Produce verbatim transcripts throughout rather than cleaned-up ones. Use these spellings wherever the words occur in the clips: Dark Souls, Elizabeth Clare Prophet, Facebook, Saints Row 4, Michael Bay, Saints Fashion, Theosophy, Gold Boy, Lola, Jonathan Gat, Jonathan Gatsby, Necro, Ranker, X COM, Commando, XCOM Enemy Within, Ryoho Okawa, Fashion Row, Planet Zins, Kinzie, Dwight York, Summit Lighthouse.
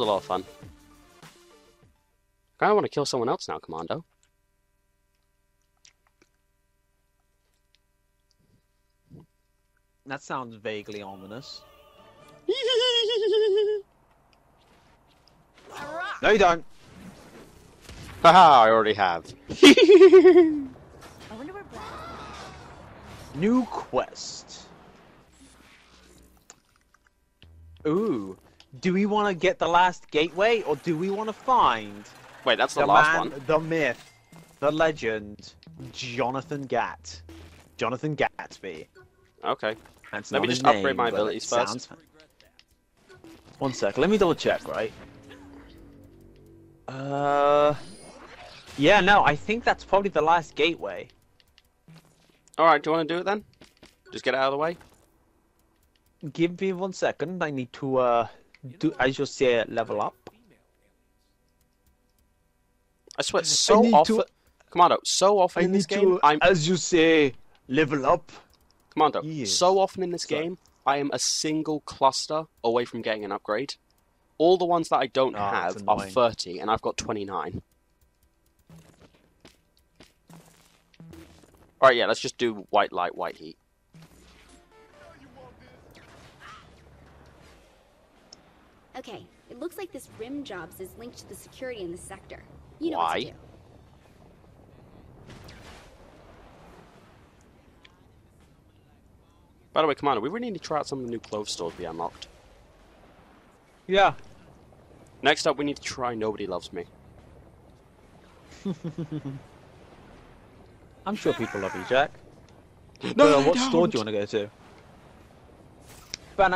was a lot of fun. I kind of want to kill someone else now, Commando. That sounds vaguely ominous. No, you don't. Haha, I already have. I wonder where Black... New quest. Ooh. Do we want to get the last gateway, or do we want to find... Wait, that's the, the last man, one. The myth, the legend, Jonathan Gat. Jonathan Gatsby. Okay. That's let me just name, upgrade my abilities first. One sec, let me double check, right? Uh... Yeah, no, I think that's probably the last gateway. Alright, do you want to do it then? Just get it out of the way? Give me one second, I need to, uh, do, as you say, level up. I swear, so often, to... Commando, so often I in this game, to, I'm... as you say, level up. Commando, yes. So often in this Sorry. game, I am a single cluster away from getting an upgrade. All the ones that I don't oh, have are thirty, and I've got twenty-nine. Alright, yeah, let's just do white light, white heat. Okay, it looks like this rim jobs is linked to the security in this sector. You know Why? What to do. By the way, Commander, we really need to try out some of the new clothes stores we unlocked. Yeah. Next up, we need to try Nobody Loves Me. I'm sure people love you, Jack. No, but, uh, what don't. store do you want to go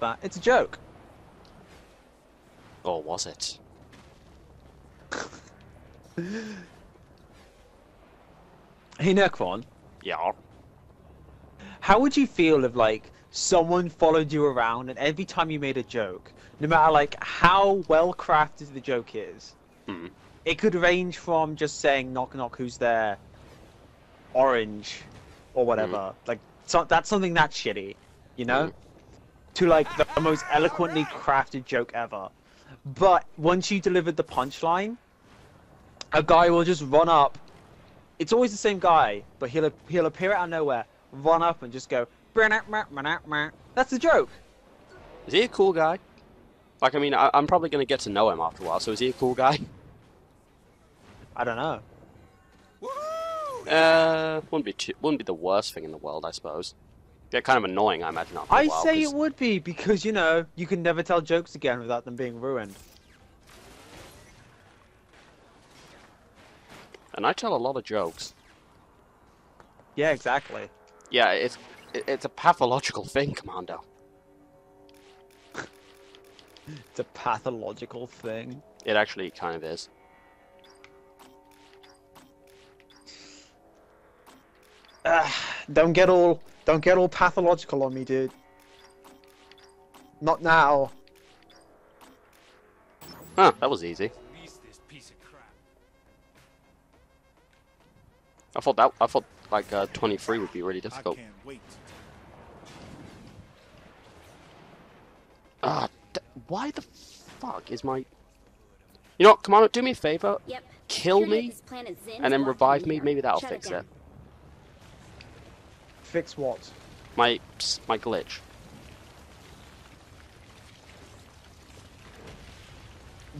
to? It's a joke. Or was it? Hey, Necron. Yeah? How would you feel if, like, someone followed you around and every time you made a joke, no matter, like, how well-crafted the joke is, mm. it could range from just saying, knock, knock, who's there, orange, or whatever. Mm. Like, so that's something that's shitty, you know? Mm. To, like, the most eloquently crafted joke ever. But once you delivered the punchline, a guy will just run up. It's always the same guy, but he'll he'll appear out of nowhere, run up and just go. That's the joke. Is he a cool guy? Like, I mean, I, I'm probably gonna get to know him after a while. So is he a cool guy? I don't know. Uh, wouldn't be too, wouldn't be the worst thing in the world, I suppose. They're kind of annoying, I imagine. After I a while, say cause... it would be because, you know, you can never tell jokes again without them being ruined. And I tell a lot of jokes. Yeah, exactly. Yeah, it's it, it's a pathological thing, Commando. It's a pathological thing. It actually kind of is. Uh, don't get all don't get all pathological on me, dude. Not now. Huh, that was easy. I thought that I thought like uh, twenty-three would be really difficult. Ah, uh, why the fuck is my? You know what, Commando, do me a favor. Yep. Kill me, and then revive me. Maybe that'll fix it. Fix what? My my glitch.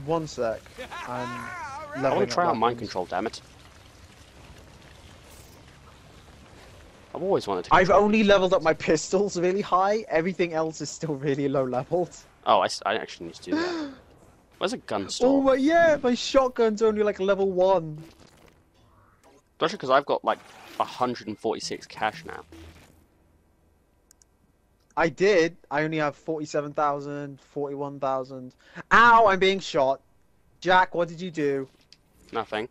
One sec. I'm I want to try out mind control. Damn it! I've always wanted to. I've only leveled up my pistols really high. Everything else is still really low leveled. Oh, I, I actually need to do that. Where's a gun store? Oh my, yeah, my shotgun's only like level one. Especially because I've got like one hundred forty-six cash now. I did. I only have forty-seven thousand, forty-one thousand. Ow, I'm being shot. Jack, what did you do? Nothing.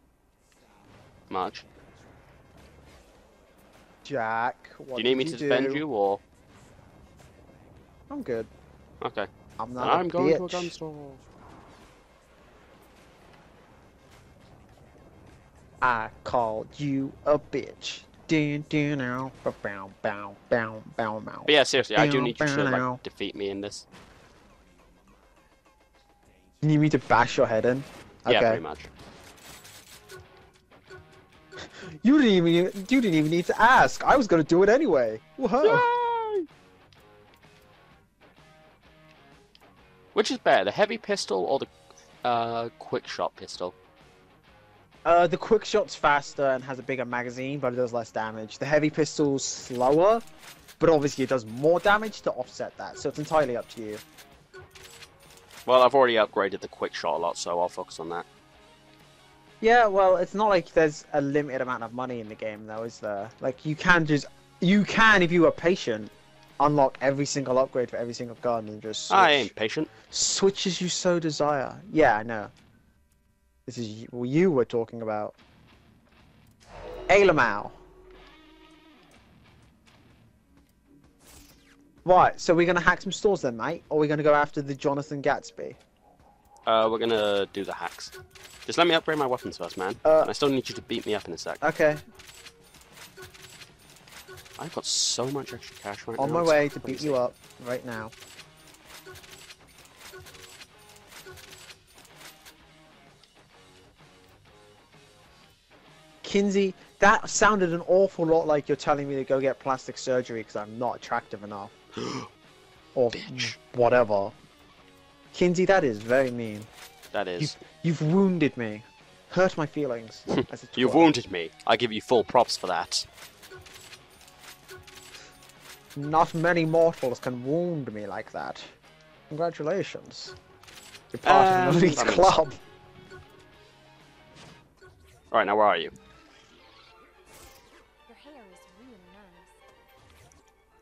Much. Jack, what did you do? Do you need me to defend you, or? I'm good. Okay. I'm not a bitch. I'm going to a gun store. I called you a bitch. Dun, dun, now. Bow, bow, bow, bow, bow. But yeah, seriously, I do need you to, like, defeat me in this. You need me to bash your head in? Okay. Yeah, pretty much. You didn't even you didn't even need to ask. I was gonna do it anyway. Whoa. Yay! Which is better, the heavy pistol or the uh, quick shot pistol? Uh, the quick shot's faster and has a bigger magazine, but it does less damage. The heavy pistol's slower, but obviously it does more damage to offset that. So it's entirely up to you. Well, I've already upgraded the quick shot a lot, so I'll focus on that. Yeah, well, it's not like there's a limited amount of money in the game, though, is there? Like, you can just... You can, if you are patient, unlock every single upgrade for every single gun and just switch. I ain't patient. Switch as you so desire. Yeah, I know. This is what you were talking about. Alamau. Right, so we're going to hack some stores then, mate? Or we're going to go after the Jonathan Gatsby? Uh, we're going to do the hacks. Just let me upgrade my weapons first, man. Uh, I still need you to beat me up in a sec. Okay. I've got so much extra cash right now. On my way to beat you up right now. Kinzie, that sounded an awful lot like you're telling me to go get plastic surgery because I'm not attractive enough. Or bitch. Whatever. Kinzie, that is very mean. That is. You've, you've wounded me. Hurt my feelings. As you've wounded me. I give you full props for that. Not many mortals can wound me like that. Congratulations. You're part um, of an elite club. Alright, now where are you?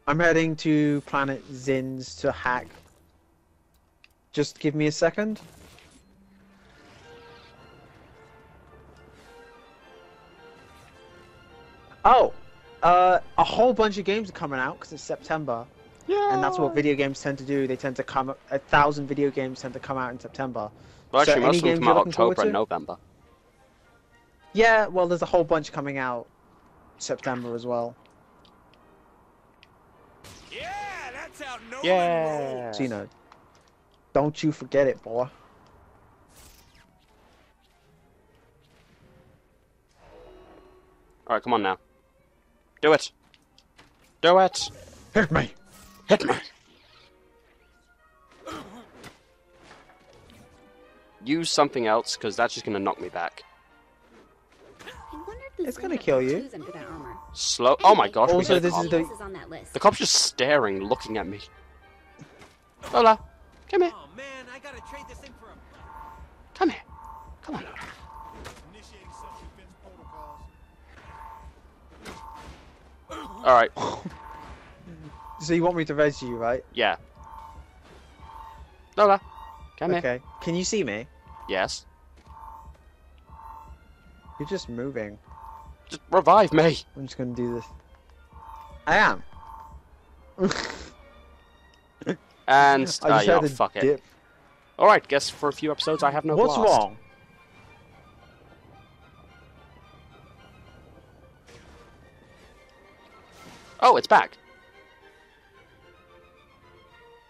I'm heading to Planet Zins to hack. Just give me a second. Oh! Uh, a whole bunch of games are coming out because it's September. Yeah. And that's what video games tend to do. They tend to come... A thousand video games tend to come out in September. Well, actually, so most of them come out October and November. Yeah, well, there's a whole bunch coming out September as well. Yeah, so, you know, don't you forget it, boy. Alright, come on now. Do it. Do it. Hit me. Hit me. Use something else, because that's just going to knock me back. It's going to kill you. Slow. Oh my gosh. Also, this is the... the cop's just staring, looking at me. Lola, come here. Come here. Come on. Alright. So you want me to res you, right? Yeah. Lola, come here. Okay. Can you see me? Yes. You're just moving. Just revive me! I'm just gonna do this. I am. And I uh, yeah, fuck dip. it. Alright, guess for a few episodes I have no What's blast. wrong? Oh, it's back.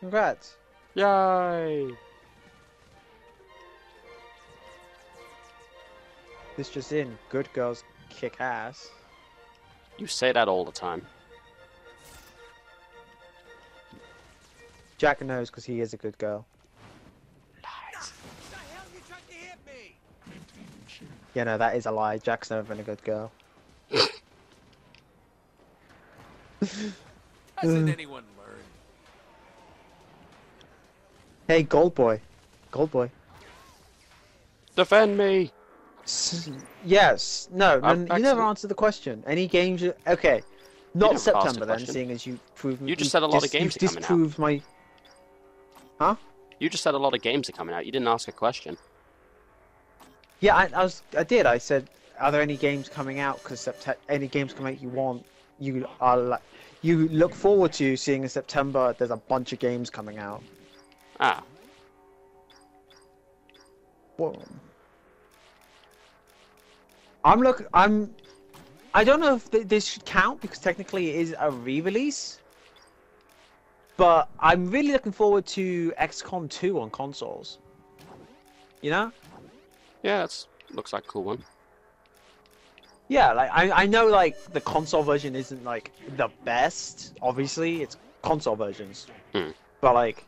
Congrats. Yay. This just in, good girls kick ass. You say that all the time. Jack knows because he is a good girl. Lies. What the hell are you trying to hit me? Yeah, no, that is a lie. Jack's never been a good girl. Hasn't anyone learned? Hey, Gold Boy. Gold Boy. Defend me! Yes. No, no you never answered the question. Any games... You... Okay. Not September then, question. seeing as you proved... You just said a lot of games are coming disproved out. my... Huh? You just said a lot of games are coming out. You didn't ask a question. Yeah, I, I was... I did. I said, are there any games coming out? Because any games come out you want, you are like... You look forward to seeing in September there's a bunch of games coming out. Ah. Whoa. I'm look. I'm. I don't know if th this should count because technically it is a re-release. But I'm really looking forward to X COM two on consoles. you know? Yeah, that's looks like a cool one. Yeah, like I I know like the console version isn't like the best. Obviously, it's console versions, hmm. but like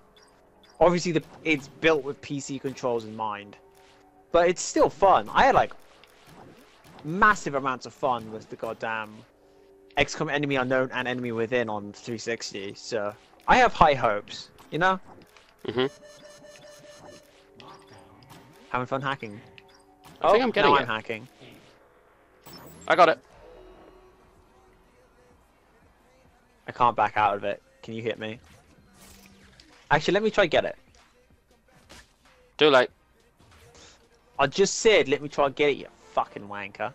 obviously the it's built with P C controls in mind. But it's still fun. I had like massive amounts of fun with the goddamn X COM Enemy Unknown and Enemy Within on three sixty. So I have high hopes, you know. Mhm. Having fun hacking. I oh, think I'm getting now it. I'm hacking. I got it. I can't back out of it. Can you hit me? Actually, let me try get it. Too late. I just said, let me try get it, you fucking wanker.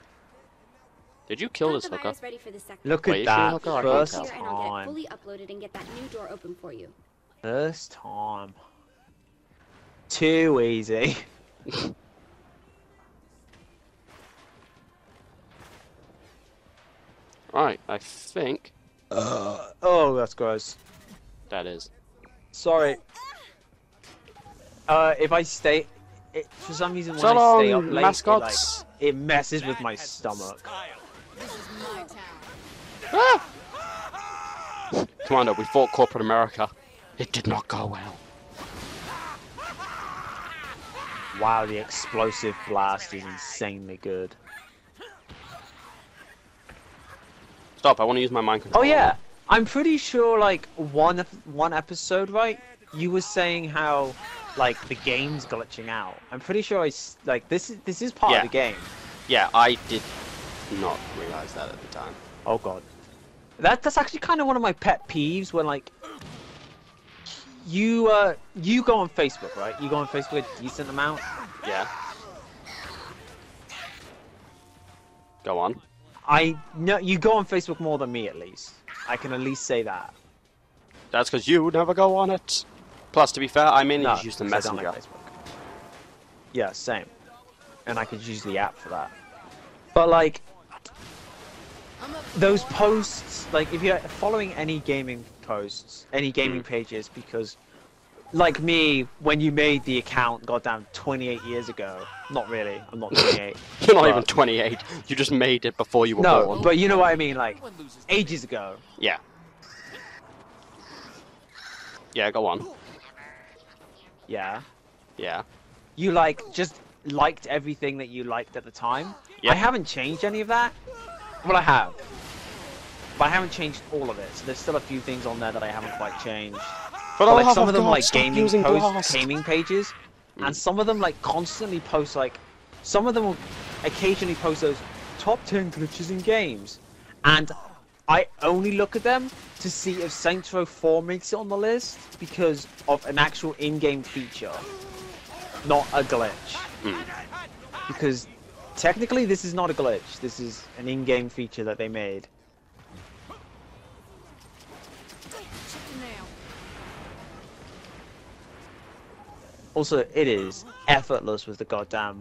Did you kill this hooker? Look at Wait, that. First time. First time. Too easy. Right, I think. Uh, oh, that's gross. That is. Sorry. Uh, if I stay, it, for some reason when so I long, stay up late, mascots. It, like, it messes that with my stomach. This is my town. Ah! Commando, we fought corporate America. It did not go well. Wow, the explosive blast is insanely good. Stop, I want to use my mind control. Oh yeah, I'm pretty sure like one one episode, right, you were saying how like the game's glitching out. I'm pretty sure I, like this is, this is part yeah. of the game. Yeah, I did not realize that at the time. Oh god. That, that's actually kind of one of my pet peeves when like, you uh, you go on Facebook, right? You go on Facebook a decent amount. Yeah. Go on. I no, you go on Facebook more than me, at least. I can at least say that. That's because you never go on it. Plus, to be fair, I mainly no, just use the messenger. I don't like Facebook. Yeah, same. And I could use the app for that. But like, those posts, like if you're following any gaming posts, any gaming mm. pages, because, like me, when you made the account, goddamn, twenty-eight years ago. Not really. I'm not twenty-eight. You're not even twenty-eight. You just made it before you were no, born. No, but you know what I mean. Like ages ago. Yeah. Yeah, go on. Yeah. Yeah. You like just liked everything that you liked at the time. Yep. I haven't changed any of that. Well, I have, but I haven't changed all of it. So there's still a few things on there that I haven't quite changed. But, but like some of them God, like gaming posts, gaming pages, mm. and some of them like constantly post like, some of them will occasionally post those top ten glitches in games, and I only look at them to see if Saints Row four makes it on the list because of an actual in-game feature, not a glitch. Mm. Because technically this is not a glitch, this is an in-game feature that they made. Also, it is effortless with the goddamn.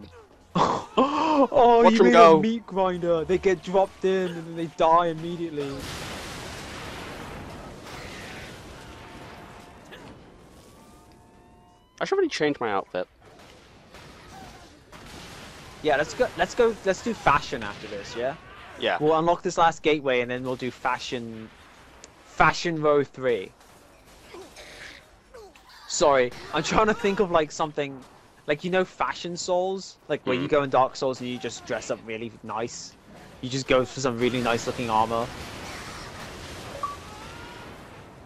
oh, Watch you made go. a meat grinder. They get dropped in and then they die immediately. I should really change my outfit. Yeah, let's go. Let's go. Let's do fashion after this. Yeah. Yeah. We'll unlock this last gateway and then we'll do fashion. Fashion Row three. Sorry, I'm trying to think of like something, like you know Fashion Souls? Like where mm. you go in Dark Souls and you just dress up really nice. You just go for some really nice looking armor.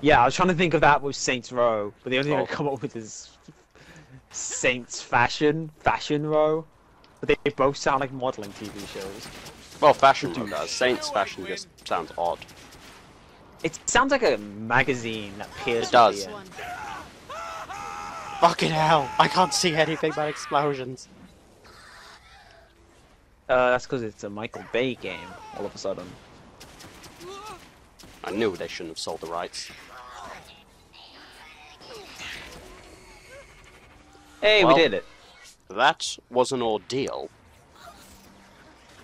Yeah, I was trying to think of that with Saints Row, but the only oh. thing I come up with is Saints Fashion, Fashion Row. But they both sound like modeling T V shows. Well, Fashion Row does. Saints Fashion just sounds odd. It sounds like a magazine that appears It does. With the end. Fucking hell! I can't see anything but explosions. Uh, that's because it's a Michael Bay game. All of a sudden, I knew they shouldn't have sold the rights. Hey, well, we did it. That was an ordeal.